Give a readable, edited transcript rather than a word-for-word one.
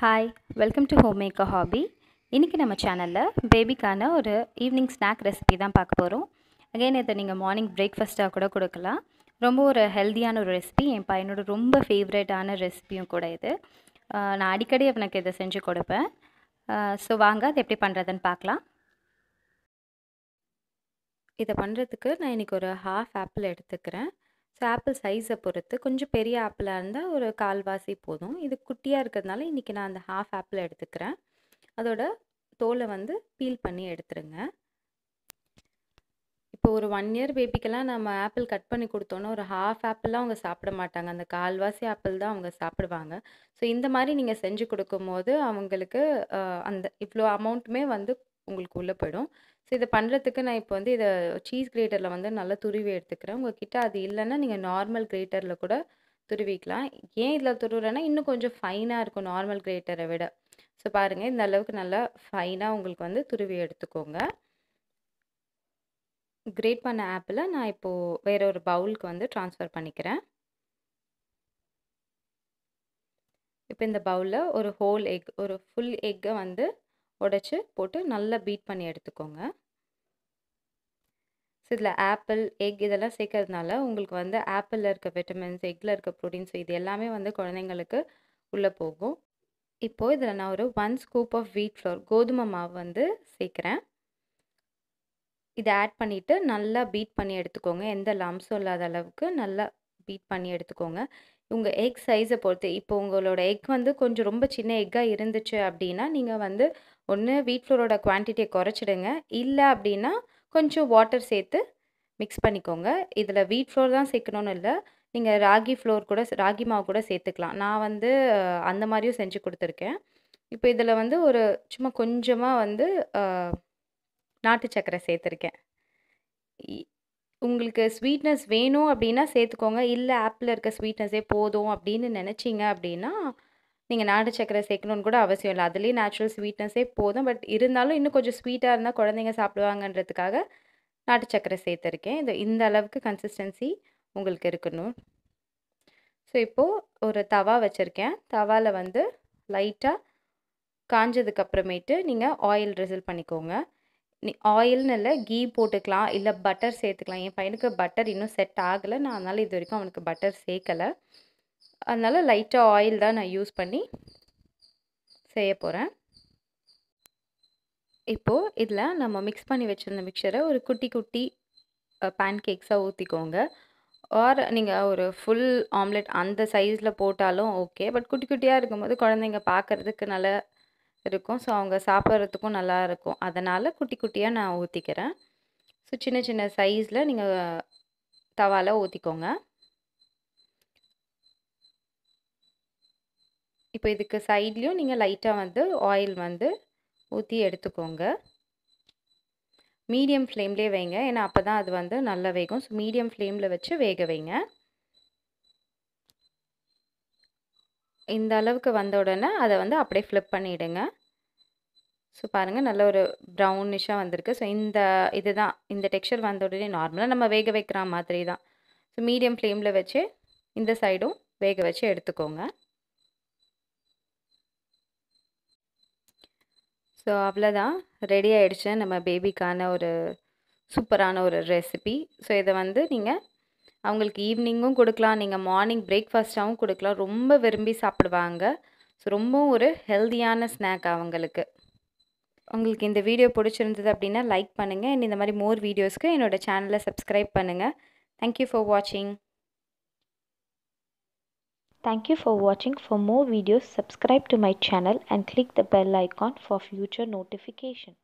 Hi, welcome to Homemaker Hobby. இன்னைக்கு நம்ம சேனல்ல பேபிக்கான ஒரு ஈவினிங் ஸ்நாக் ரெசிபி தான் பார்க்க போறோம். அகைன் இத நீங்க மார்னிங் பிரேக்ஃபாஸ்டா கூட கொடுக்கலாம். ரொம்ப ஒரு ஹெல்தியான ஒரு ரெசிபி. என் பையனோட ரொம்ப ஃபேவரட்டான ரெசிபியும் கூட இது. நான் அடிக்கடி அவனுக்கு இத செஞ்சு கொடுப்பேன். சோ வாங்க அது எப்படி பண்றதுன்னு பார்க்கலாம். இத பண்றதுக்கு நான் இன்னைக்கு ஒரு half ஆப்பிள் எடுத்துக்கிறேன். So, apple size பொறுத்து கொஞ்சம் பெரிய ஆப்பிளா இருந்தா ஒரு கால்வாசி போதும். இது குட்டியா இருக்குதுனால இன்னைக்கு நான் அந்த half ஆப்பிள் எடுத்துக்கிறேன். அதோட தோலை வந்து பீல் பண்ணி எடுத்துருங்க. இப்போ ஒரு 1 இயர் பேபிக்கெல்லாம் நம்ம ஆப்பிள் கட் பண்ணி கொடுத்தோம்னா ஒரு half ஆப்பிள்லாம் அவங்க சாப்பிட மாட்டாங்க. அந்த கால்வாசி ஆப்பிள் தான் அவங்க சாப்பிடுவாங்க. சோ இந்த மாதிரி நீங்க செஞ்சு கொடுக்கும்போது அவங்களுக்கு அந்த இவ்ளோ அமௌண்ட்மே வந்து உங்களுக்கு உள்ள போய்டும். So, இத பண்றதுக்கு நான் இப்போ வந்து இத cheese graterல வந்து நல்ல துருவி எடுத்துக்கிறேன். உங்ககிட்ட அது இல்லனா நீங்க நார்மல் கிரேட்டர்ல கூட துருவிக்கலாம். ஏன் இதல துருவுறேன்னா இன்னும் கொஞ்சம் ஃபைனா இருக்கும் நார்மல் கிரேட்டரை விட. சோ பாருங்க இந்த அளவுக்கு நல்ல ஃபைனா உங்களுக்கு வந்து துருவி எடுத்துக்கோங்க. கிரேட் பண்ண ஆப்பிள நான் இப்போ வேற ஒரு பவுலுக்கு வந்து ட்ரான்ஸ்ஃபர் பண்ணிக்கிறேன். இப்போ இந்த பவுல்ல ஒரு ஹோல் எக் ஒரு ஃபுல் எக்க வந்து உடைச்சு போட்டு நல்லா பீட் பண்ணி எடுத்துக்கோங்க. சோ இதல ஆப்பிள் எக் இதெல்லாம் சேர்க்கிறதுனால உங்களுக்கு வந்து ஆப்பிள்ல இருக்க விட்டமின்ஸ் எக்ல இருக்க புரோட்டீன்ஸ் இது எல்லாமே வந்து குழந்தைகளுக்கு உள்ள போகும். இப்போ இதல நான் ஒரு 1 ஸ்கூப் ஆஃப் வீட் ஃப்ளோர் கோதுமை மாவு வந்து சேர்க்கிறேன். இத ஆட் பண்ணிட்டு நல்லா பீட் பண்ணி எடுத்துக்கோங்க. எந்த lumps இல்லாத அளவுக்கு நல்லா பீட் பண்ணி எடுத்துக்கோங்க. உங்க எக் சைஸை பொறுத்து இப்போ உங்களோட எக் வந்து கொஞ்சம் ரொம்ப சின்ன எக்கா இருந்துச்சு அப்படினா நீங்க வந்து ஒண்ணு வீட் ஃப்ளோரோட குவாண்டிட்டியை குறைச்சிடுங்க. இல்ல அப்படினா கொஞ்சம் வாட்டர் சேர்த்து மிக்ஸ் பண்ணிக்கோங்க. இதல வீட் ஃப்ளோர் தான் சேர்க்கணும் இல்ல. நீங்க ராகி ஃப்ளோர் கூட ராகி மாவு கூட சேர்த்துக்கலாம். நான் வந்து அந்த மாதிரியும் செஞ்சு கொடுத்திருக்கேன். இப்போ இதல வந்து ஒரு சும்மா கொஞ்சமா வந்து நாட்டு சக்கரை சேர்த்திருக்கேன். உங்களுக்கு ஸ்வீட்னஸ் வேணும் அப்படினா சேர்த்துக்கோங்க. இல்ல ஆப்பிள்ல இருக்க ஸ்வீட்னஸே போதும் அப்படினு நினைச்சீங்க அப்படினா நீங்க நாட்டு சக்கரை சேர்க்கணும்னு கூட அவசியம் இல்ல. அதுலயே நேச்சுரல் ஸ்வீட்னஸே போதும். பட் இருந்தாலும் இன்னும் கொஞ்சம் ஸ்வீட்டா இருந்தா குழந்தைங்க சாப்பிடுவாங்கன்றதுக்காக நாட்டு சக்கரை சேர்த்திருக்கேன். இது இந்த அளவுக்கு கன்சிஸ்டன்சி உங்களுக்கு இருக்கணும். சோ இப்போ ஒரு தவா வச்சிருக்கேன். தவால வந்து லைட்டா காஞ்சதுக்கு அப்புறமேட்டு நீங்க ஆயில் drizzle பண்ணிக்கோங்க. ஆயில்ல இல்ல கீ போட்டுக்கலாம் இல்ல பட்டர் சேர்த்துக்கலாம். என் பையனுக்கு பட்டர் இன்னும் செட் ஆகல. நான் அதனால இது வரைக்கும் அவனுக்கு பட்டர் சேர்க்கல. அதனால லைட்டா ஆயில் தான் நான் யூஸ் பண்ணி செய்ய போறேன். இப்போ இதல நம்ம mix பண்ணி வச்சிருந்த மிக்சரை ஒரு குட்டி குட்டி pancakes-ஆ ஊத்திக்கோங்க. or நீங்க ஒரு full omelet அந்த சைஸ்ல போட்டாலும் ஓகே. பட் குட்டி குட்டியா இருக்கும்போது குழந்தைங்க பார்க்கிறதுக்கு நல்லா இருக்கும். சோ அவங்க சாப்பிறதுக்கும் நல்லா இருக்கும். அதனால குட்டி குட்டியா நான் ஊத்திக்கிறேன். சோ சின்ன சின்ன சைஸ்ல நீங்க தவால ஊத்திக்கோங்க. இப்போ இதுக்கு சைடுலயும் நீங்க லைட்டா வந்து ஆயில் வந்து ஊத்தி எடுத்துக்கோங்க. மீடியம் ஃப்ளேம்லயே வைங்க. ஏன்னா அப்பதான் அது வந்து நல்லா வேகும். சோ மீடியம் ஃப்ளேம்ல வச்சு வேக வைங்க. இந்த அளவுக்கு வந்த உடனே அத வந்து அப்படியே ஃபிளிப் பண்ணிடுங்க. சோ பாருங்க நல்ல ஒரு பிரவுனிஷா வந்திருக்கு. சோ இந்த இதுதான் இந்த டெக்ஸ்சர் வந்த உடனே நார்மலா நம்ம வேக வைக்கிற மாதிரி தான். சோ மீடியம் ஃப்ளேம்ல வச்சு இந்த சைடும் வேக வச்சு எடுத்துக்கோங்க. சோ அவ்வளவுதான் ரெடி ஆயிடுச்சு நம்ம பேபிக்கான ஒரு சூப்பரான ஒரு ரெசிபி. சோ இத வந்து நீங்க அவங்களுக்கு ஈவினிங்கும் கொடுக்கலாம். நீங்க மார்னிங் பிரேக்ஃபாஸ்டாவும் கொடுக்கலாம். ரொம்ப விரும்பி சாப்பிடுவாங்க. சோ ரொம்ப ஒரு ஹெல்தியான ஸ்நாக் அவங்களுக்கு. உங்களுக்கு இந்த வீடியோ பிடிச்சிருந்தது அப்படினா லைக் பண்ணுங்க. and இந்த மாதிரி more வீடியோஸ்க்கு என்னோட சேனலை subscribe பண்ணுங்க. Thank you for watching. Thank you for watching. For more videos, subscribe to my channel and click the bell icon for future notification.